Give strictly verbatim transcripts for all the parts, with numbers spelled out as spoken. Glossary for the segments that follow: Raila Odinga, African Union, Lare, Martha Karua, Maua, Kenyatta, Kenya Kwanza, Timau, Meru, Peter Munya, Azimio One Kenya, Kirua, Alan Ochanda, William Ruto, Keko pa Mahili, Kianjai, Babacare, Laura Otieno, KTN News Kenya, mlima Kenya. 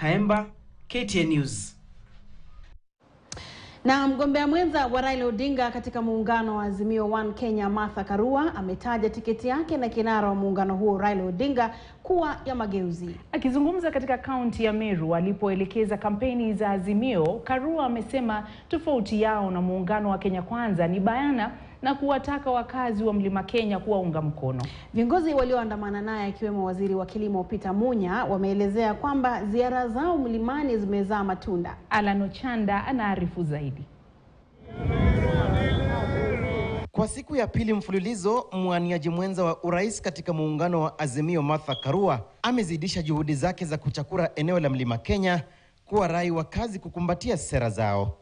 Haemba, K T N News. Na mgombea mwenza wa Raila Odinga katika muungano wa Azimio One Kenya, Martha Karua, ametaja tiketi yake na kinara wa muungano huo Raila Odinga kuwa ya mageuzi. Akizungumza katika kaunti ya Meru alipoelekeza kampeni za Azimio, Karua amesema tofauti yao na muungano wa Kenya Kwanza ni bayana na kuwataka wakazi wa Mlima Kenya kuwaunga mkono. Viongozi walioandamana naye akiwemo waziri wa kilimo Peter Munya wameelezea kwamba ziara zao mlimani zimezaa matunda. Alan Ochanda anaarifu zaidi. Kwa siku ya pili mfululizo, mwaniaji mwenza wa urais katika muungano wa Azimio Martha Karua amezidisha juhudi zake za kuchakura eneo la Mlima Kenya kuwa rai wakazi kukumbatia sera zao.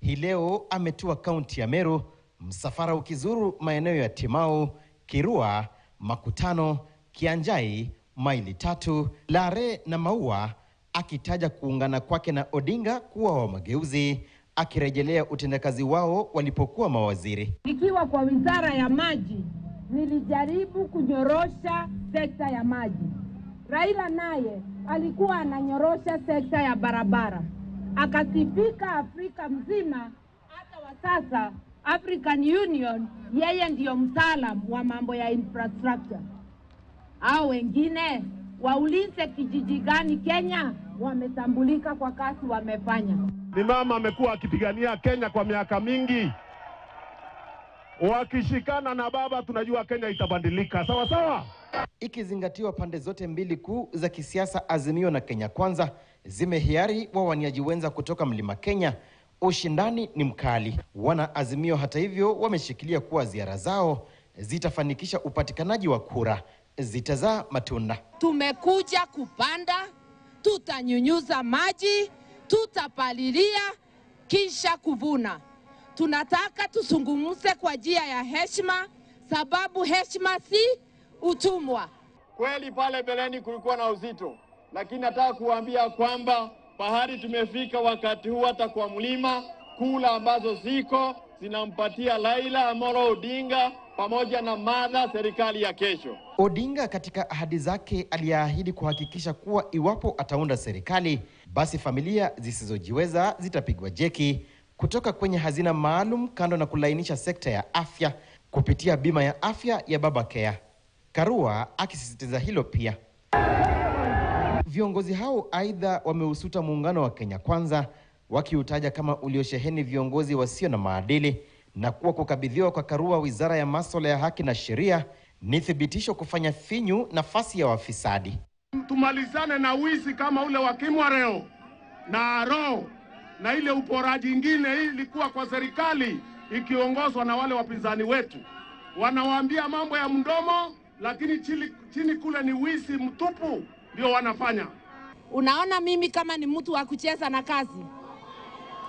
Hii leo ametua kaunti ya Meru, msafara ukizuru maeneo ya Timau, Kirua, Makutano, Kianjai, Maili Tatu, Lare na Maua, akitaja kuungana kwake na Odinga kuwa wa mageuzi, akirejelea utendakazi wao walipokuwa mawaziri. Nikiwa kwa wizara ya maji, nilijaribu kunyorosha sekta ya maji. Raila naye alikuwa ananyorosha sekta ya barabara. Akasifika Afrika mzima, hata wa sasa African Union yeye ndio mtaalamu wa mambo ya infrastructure. Hao wengine waulize kijiji gani Kenya wametambulika kwa kazi wamefanya. Ni mama amekuwa akipigania Kenya kwa miaka mingi. Wakishikana na baba tunajua Kenya itabadilika. Sawa sawa. Ikizingatiwa pande zote mbili kuu za kisiasa, Azimio na Kenya Kwanza zimehiari wawaniaji wenza kutoka Mlima Kenya, ushindani ni mkali. Wana Azimio hata hivyo wameshikilia kuwa ziara zao zitafanikisha upatikanaji wa kura, zitazaa matunda. Tumekuja kupanda, tutanyunyuza maji, tutapalilia kisha kuvuna. Tunataka tusungumuse kwa njia ya heshima, sababu heshima si utumwa. Kweli pale beleni kulikuwa na uzito, lakini nataka kuambia kwamba pahali tumefika wakati huu hata kwa mlima, kula ambazo ziko zinampatia Raila Amolo Odinga pamoja na Martha serikali ya kesho. Odinga katika ahadi zake aliahidi kuhakikisha kuwa iwapo ataunda serikali, basi familia zisizojiweza zitapigwa jeki kutoka kwenye hazina maalum, kando na kulainisha sekta ya afya kupitia bima ya afya ya Babacare. Karua akisisitiza hilo pia. Viongozi hao aidha wameusuta muungano wa Kenya Kwanza, wakiutaja kama uliosheheni viongozi wasio na maadili, na kuwa kukabidhiwa kwa Karua wizara ya masuala ya haki na sheria ni thibitisho kufanya finyu nafasi ya wafisadi. Tumalizane na wizi kama ule wa Kimwareo na roho na ile uporaji nyingine ilikuwa kwa serikali ikiongozwa na wale wapinzani wetu. Wanawaambia mambo ya mdomo, lakini chini, chini kule ni wizi mtupu ndio wanafanya. Unaona, mimi kama ni mtu wa kucheza na kazi,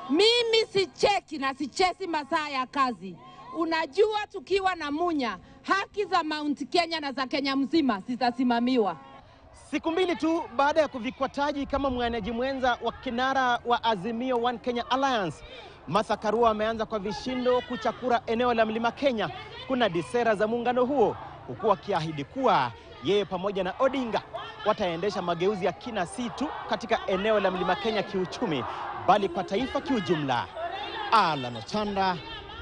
mimi sicheki na sichezi masaa ya kazi. Unajua tukiwa na Munya, haki za Mount Kenya na za Kenya mzima zitasimamiwa. Siku mbili tu baada ya kuvikwataji kama mwanaji mwenza wa kinara wa Azimio One Kenya Alliance, Martha Karua ameanza kwa vishindo kuchakura eneo la Mlima Kenya kuna disera za muungano huo, huku akiahidi kuwa yeye pamoja na Odinga wataendesha mageuzi ya kina si tu katika eneo la Mlima Kenya kiuchumi, bali kwa taifa kiujumla. Alan Ochanda,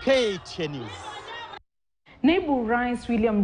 K T N News. Naibu Rais William